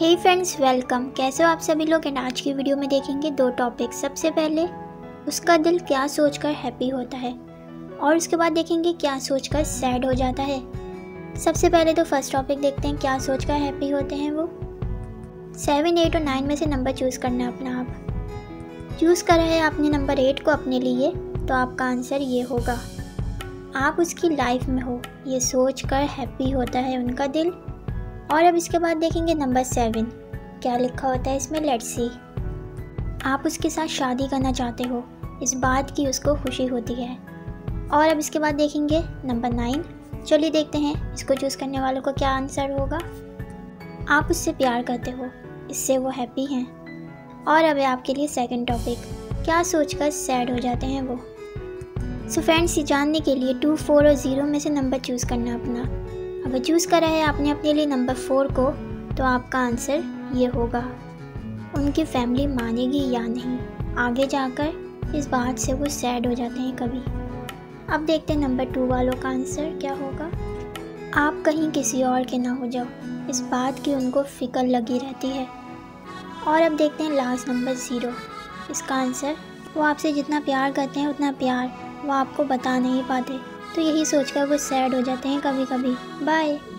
हे friends welcome, कैसे हो आप सभी लोग। एंड आज की वीडियो में देखेंगे दो टॉपिक। सबसे पहले उसका दिल क्या सोचकर हैप्पी होता है और उसके बाद देखेंगे क्या सोचकर सैड हो जाता है। सबसे पहले तो फर्स्ट टॉपिक देखते हैं क्या सोचकर हैप्पी होते हैं वो। 7, 8 और 9 में से नंबर चूज़ करना है अपना। आप चूज़ करा है आपने नंबर 8 को अपने लिए, तो आपका आंसर ये होगा। आप उसकी लाइफ में हो ये सोचकर हैप्पी होता है उनका दिल। और अब इसके बाद देखेंगे नंबर 7 क्या लिखा होता है इसमें। लेट्स सी, आप उसके साथ शादी करना चाहते हो, इस बात की उसको खुशी होती है। और अब इसके बाद देखेंगे नंबर 9। चलिए देखते हैं इसको चूज़ करने वालों को क्या आंसर होगा। आप उससे प्यार करते हो, इससे वो हैप्पी हैं। और अब आपके लिए सेकंड टॉपिक, क्या सोचकर सैड हो जाते हैं वो। सो फ्रेंड्स, ये जानने के लिए 2, 4 और 0 में से नंबर चूज़ करना अपना। अगर चूज़ करा है आपने अपने लिए नंबर 4 को, तो आपका आंसर ये होगा। उनकी फैमिली मानेगी या नहीं, आगे जाकर इस बात से वो सैड हो जाते हैं कभी। अब देखते हैं नंबर 2 वालों का आंसर क्या होगा। आप कहीं किसी और के ना हो जाओ, इस बात की उनको फिक्र लगी रहती है। और अब देखते हैं लास्ट नंबर 0, इसका आंसर, वो आपसे जितना प्यार करते हैं उतना प्यार वो आपको बता नहीं पाते, तो यही सोचकर वो सैड हो जाते हैं कभी कभी। बाय।